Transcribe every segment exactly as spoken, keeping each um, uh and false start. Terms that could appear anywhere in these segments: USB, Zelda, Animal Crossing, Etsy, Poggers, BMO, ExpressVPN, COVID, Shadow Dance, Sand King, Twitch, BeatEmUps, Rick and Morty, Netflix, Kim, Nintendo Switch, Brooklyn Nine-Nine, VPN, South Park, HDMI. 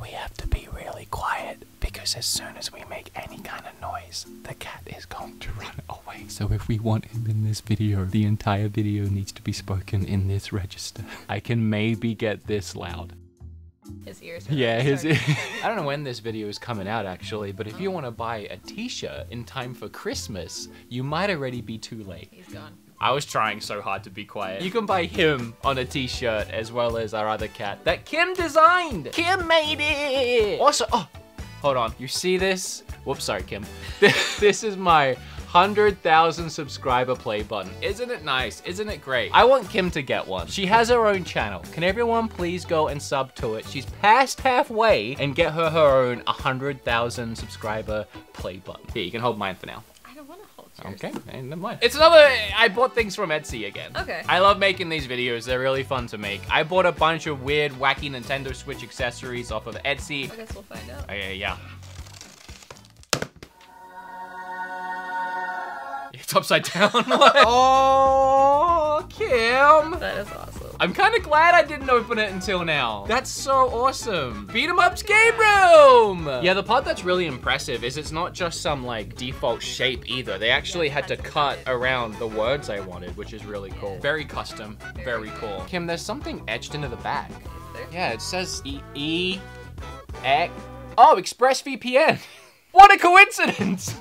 We have to be really quiet because as soon as we make any kind of noise, the cat is going to run away. So if we want him in this video, the entire video needs to be spoken in this register. I can maybe get this loud. His ears are yeah, his ears. I don't know when this video is coming out actually, but if oh. you want to buy a t-shirt in time for Christmas, you might already be too late. He's gone. I was trying so hard to be quiet. You can buy him on a t-shirt as well as our other cat that Kim designed. Kim made it. Also, oh, hold on. You see this? Whoops, sorry, Kim. This, this is my one hundred thousand subscriber play button. Isn't it nice? Isn't it great? I want Kim to get one. She has her own channel. Can everyone please go and sub to it? She's past halfway and get her her own one hundred thousand subscriber play button. Here, you can hold mine for now. Okay, and then what? It's another, I bought things from Etsy again. Okay. I love making these videos, they're really fun to make. I bought a bunch of weird, wacky Nintendo Switch accessories off of Etsy. I guess we'll find out. Okay, yeah. It's upside down. Oh, Kim. That is awesome. I'm kind of glad I didn't open it until now. That's so awesome. BeatEmUps game room. Yeah, the part that's really impressive is it's not just some like default shape either. They actually yeah, had to cut it. around the words I wanted, which is really cool. Yeah. Very custom, very, very cool. Kim, there's something etched into the back. Is there? Yeah, it says E, e X. Oh, ExpressVPN. What a coincidence.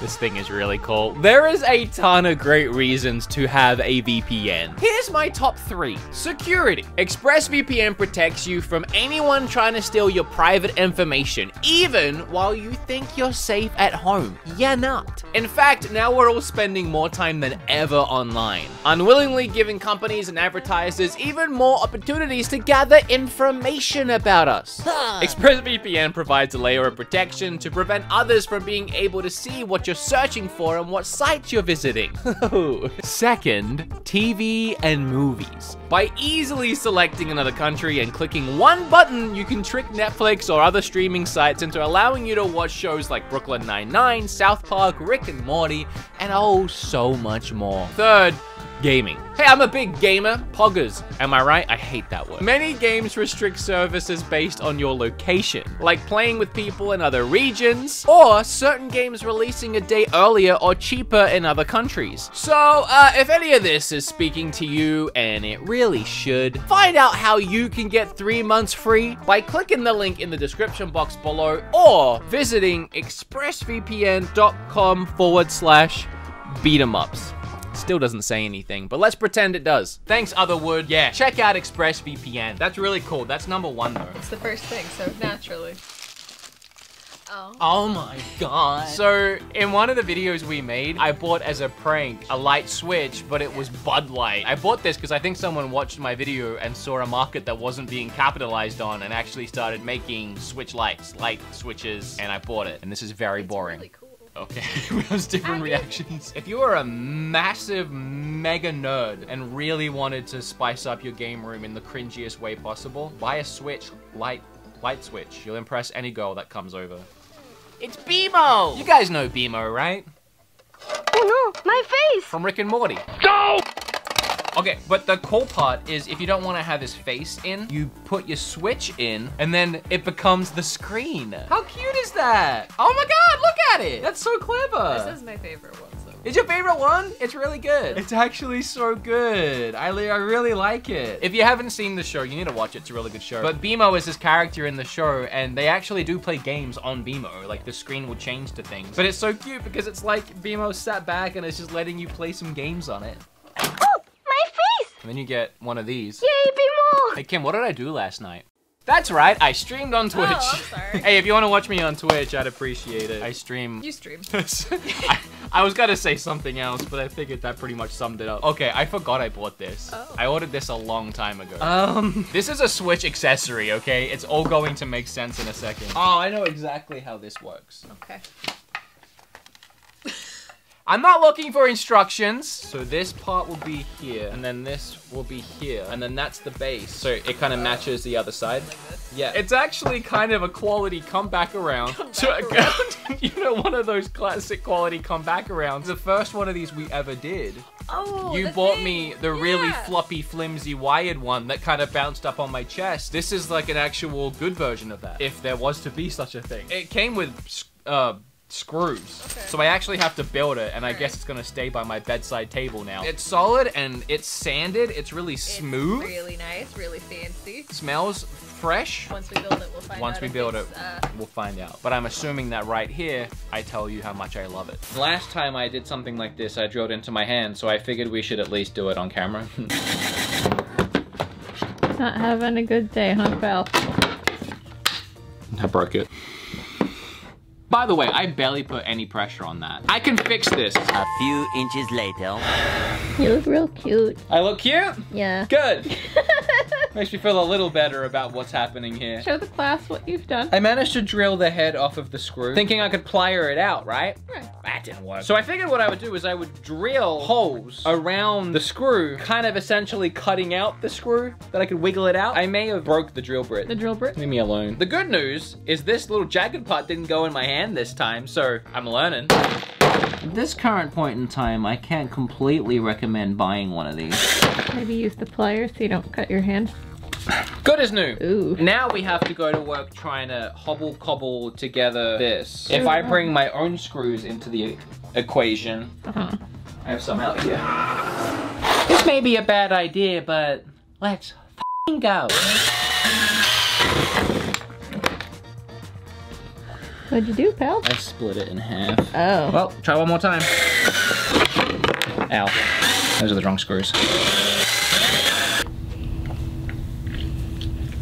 This thing is really cool. There is a ton of great reasons to have a V P N. Here's my top three. Security. ExpressVPN protects you from anyone trying to steal your private information, even while you think you're safe at home. You're not. In fact, now we're all spending more time than ever online, unwillingly giving companies and advertisers even more opportunities to gather information about us. Huh. ExpressVPN provides a layer of protection to prevent others from being able to see what you're you're searching for and what sites you're visiting. Second, T V and movies. By easily selecting another country and clicking one button, you can trick Netflix or other streaming sites into allowing you to watch shows like Brooklyn Nine-Nine, South Park, Rick and Morty, and oh, so much more. Third, gaming. Hey, I'm a big gamer. Poggers, am I right? I hate that word. Many games restrict services based on your location, like playing with people in other regions, or certain games releasing a day earlier or cheaper in other countries. So, uh, if any of this is speaking to you, and it really should, find out how you can get three months free by clicking the link in the description box below, or visiting expressvpn.com forward slash beatemups. Still doesn't say anything, but let's pretend it does. Thanks, Otherwood. Yeah, check out ExpressVPN. That's really cool. That's number one, though. It's the first thing, so naturally. Oh. Oh my god. So, in one of the videos we made, I bought as a prank a light switch, but it was Bud Light. I bought this because I think someone watched my video and saw a market that wasn't being capitalized on and actually started making switch lights, light switches, and I bought it. And this is very it's boring. Really cool. Okay, it was different reactions. If you were a massive mega nerd and really wanted to spice up your game room in the cringiest way possible, buy a Switch light light switch. You'll impress any girl that comes over. It's B M O! You guys know B M O, right? Oh no, my face! From Rick and Morty. Go! Okay, but the cool part is if you don't want to have his face in, you put your Switch in, and then it becomes the screen. How cute is that? Oh my god, look at it! That's so clever! This is my favorite one. It's your favorite one? It's really good. It's actually so good. I, I really like it. If you haven't seen the show, you need to watch it. It's a really good show. But B M O is his character in the show, and they actually do play games on B M O. Like, the screen will change to things. But it's so cute because it's like B M O sat back and it's just letting you play some games on it. Oh, my face! And then you get one of these. Yay, B M O! Hey, Kim, what did I do last night? That's right, I streamed on Twitch. Oh, I'm sorry. Hey, if you want to watch me on Twitch, I'd appreciate it. I stream. You stream. I, I was gonna say something else, but I figured that pretty much summed it up. Okay, I forgot I bought this. Oh. I ordered this a long time ago. Um, This is a Switch accessory, okay? It's all going to make sense in a second. Oh, I know exactly how this works. Okay. I'm not looking for instructions. So this part will be here, and then this will be here, and then that's the base. So it kind of matches the other side. Yeah. It's actually kind of a quality comeback around. Come back around. You know, one of those classic quality comeback arounds. The first one of these we ever did. Oh, you bought thing. me the yeah. really floppy, flimsy, wired one that kind of bounced up on my chest. This is like an actual good version of that, if there was to be such a thing. It came with uh, screws, okay. So I actually have to build it, and All I right. guess it's gonna stay by my bedside table now. It's solid, and it's sanded. It's really it's smooth. Really nice, really fancy. Smells fresh. Once we build it, we'll find Once out. Once we build it, uh... we'll find out. But I'm assuming that right here, I tell you how much I love it. Last time I did something like this, I drilled into my hand, so I figured we should at least do it on camera. Not having a good day, huh, pal? I broke it. By the way, I barely put any pressure on that. I can fix this. A few inches later. You look real cute. I look cute? Yeah. Good. Makes me feel a little better about what's happening here. Show the class what you've done. I managed to drill the head off of the screw, thinking I could plier it out, right? Right. That didn't work. So I figured what I would do is I would drill holes around the screw, kind of essentially cutting out the screw that I could wiggle it out. I may have broke the drill bit. The drill bit? Leave me alone. The good news is this little jagged part didn't go in my hand this time, so I'm learning. At this current point in time, I can't completely recommend buying one of these. Maybe use the pliers so you don't cut your hand. Good as new. Ooh. Now we have to go to work trying to hobble cobble together this. If I bring my own screws into the equation, uh-huh. I have some out here. This may be a bad idea, but let's f***ing go. What'd you do, pal? I split it in half. Oh. Well, try one more time. Ow. Those are the wrong screws.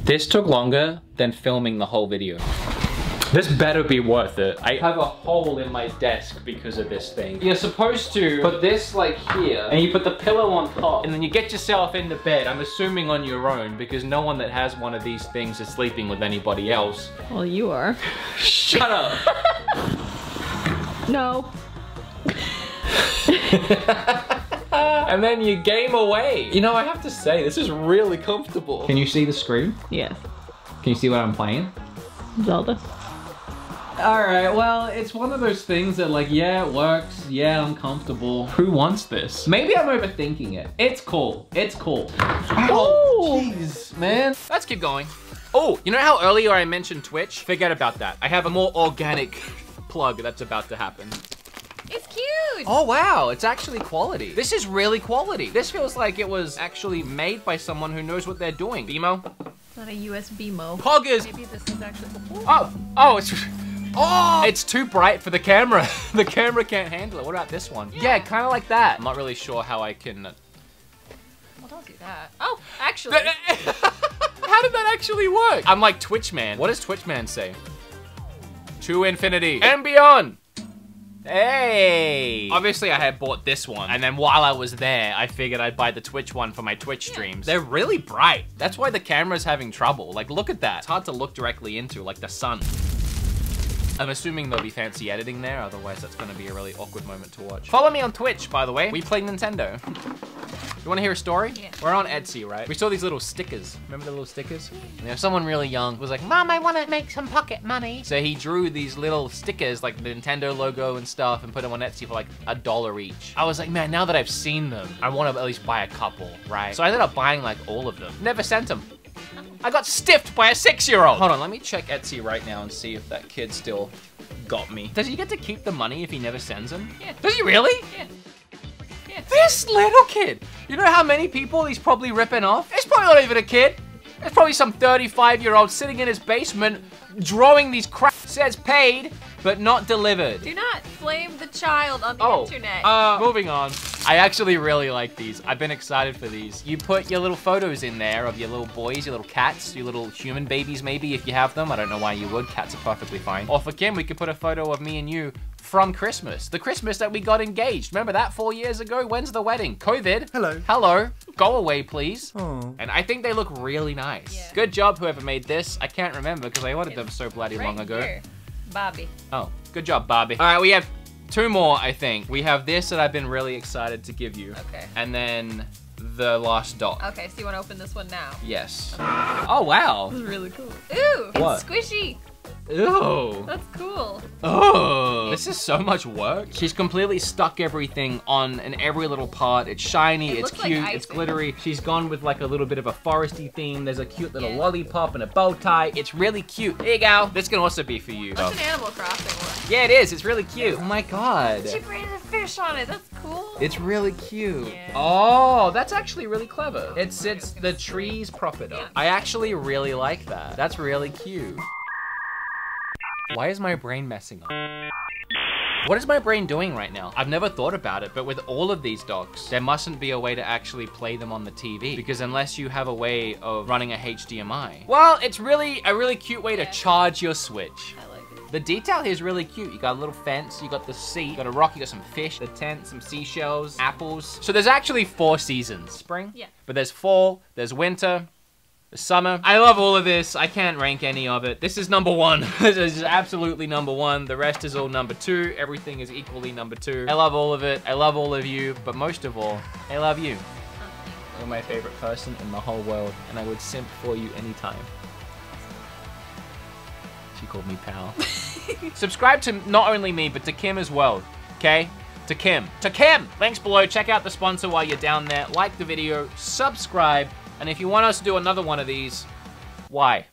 This took longer than filming the whole video. This better be worth it. I have a hole in my desk because of this thing. You're supposed to put this like here, and you put the pillow on top, and then you get yourself into bed, I'm assuming on your own, because no one that has one of these things is sleeping with anybody else. Well, you are. Shut up. No. And then you game away. You know, I have to say, this is really comfortable. Can you see the screen? Yes. Can you see what I'm playing? Zelda. All right, well, it's one of those things that like, yeah, it works. Yeah, I'm comfortable. Who wants this? Maybe I'm overthinking it. It's cool. It's cool. Oh, jeez, man. Let's keep going. Oh, you know how earlier I mentioned Twitch? Forget about that. I have a more organic plug that's about to happen. It's cute! Oh wow, it's actually quality. This is really quality. This feels like it was actually made by someone who knows what they're doing. B M O? It's not a U S B M O. Poggers! Maybe this is actually- Ooh. Oh! Oh, it's- Oh! It's too bright for the camera. The camera can't handle it. What about this one? Yeah, yeah, kind of like that. I'm not really sure how I can- Well, don't do that. Oh, actually. How did that actually work? I'm like Twitch Man. What does Twitch Man say? To infinity and beyond! Hey! Obviously I had bought this one, and then while I was there, I figured I'd buy the Twitch one for my Twitch streams. Yeah. They're really bright. That's why the camera's having trouble. Like, look at that. It's hard to look directly into, like the sun. I'm assuming there'll be fancy editing there, otherwise that's gonna be a really awkward moment to watch. Follow me on Twitch, by the way. We play Nintendo. You wanna hear a story? Yeah. We're on Etsy, right? We saw these little stickers. Remember the little stickers? Yeah. You know, someone really young was like, Mom, I wanna make some pocket money. So he drew these little stickers, like the Nintendo logo and stuff, and put them on Etsy for like a dollar each. I was like, man, now that I've seen them, I wanna at least buy a couple, right? So I ended up buying like all of them. Never sent them. I got stiffed by a six-year-old. Hold on, let me check Etsy right now and see if that kid still got me. Does he get to keep the money if he never sends them? Yeah. Does he really? Yeah. Yeah. This little kid. You know how many people he's probably ripping off? It's probably not even a kid. It's probably some thirty-five-year-old sitting in his basement drawing these crap. Says paid, but not delivered. Do not blame the child on the oh, internet. Uh, moving on. I actually really like these. I've been excited for these. You put your little photos in there of your little boys, your little cats, your little human babies maybe if you have them. I don't know why you would. Cats are perfectly fine. Or for Kim, we could put a photo of me and you from Christmas. The Christmas that we got engaged. Remember that four years ago? When's the wedding? COVID. Hello. Hello. Go away, please. Oh. And I think they look really nice. Yeah. Good job, whoever made this. I can't remember because I ordered them so bloody right long ago. Here. Bobby. Oh, good job, Bobby. All right, we have Two more, I think. We have this that I've been really excited to give you. Okay. And then the last dot. Okay, so you want to open this one now? Yes. Okay. Oh, wow. This is really cool. Ooh, what? It's squishy. Ooh. That's cool. Oh, this is so much work. She's completely stuck everything on in every little part. It's shiny, it it's cute, like it's glittery. She's gone with like a little bit of a foresty theme. There's a cute little yeah. lollipop and a bow tie. It's really cute. There you go. This can also be for you. That's an Animal Crossing one. Yeah, it is. It's really cute. Oh my God. She braided a fish on it. That's cool. It's really cute. Yeah. Oh, that's actually really clever. It sits the trees prop it up. Yeah. I actually really like that. That's really cute. Why is my brain messing up? What is my brain doing right now? I've never thought about it, but with all of these dogs, there mustn't be a way to actually play them on the T V, because unless you have a way of running a H D M I. Well, it's really a really cute way to charge your Switch. I like it. The detail here is really cute. You got a little fence, you got the sea, you got a rock, you got some fish, the tent, some seashells, apples. So there's actually four seasons. Spring? Yeah. But there's fall, there's winter, summer. I love all of this. I can't rank any of it. This is number one. This is absolutely number one. The rest is all number two. Everything is equally number two. I love all of it. I love all of you. But most of all, I love you. You're my favorite person in the whole world, and I would simp for you anytime. She called me pal. Subscribe to not only me, but to Kim as well. Okay? To Kim. To Kim! Links below. Check out the sponsor while you're down there. Like the video. Subscribe. And if you want us to do another one of these, why?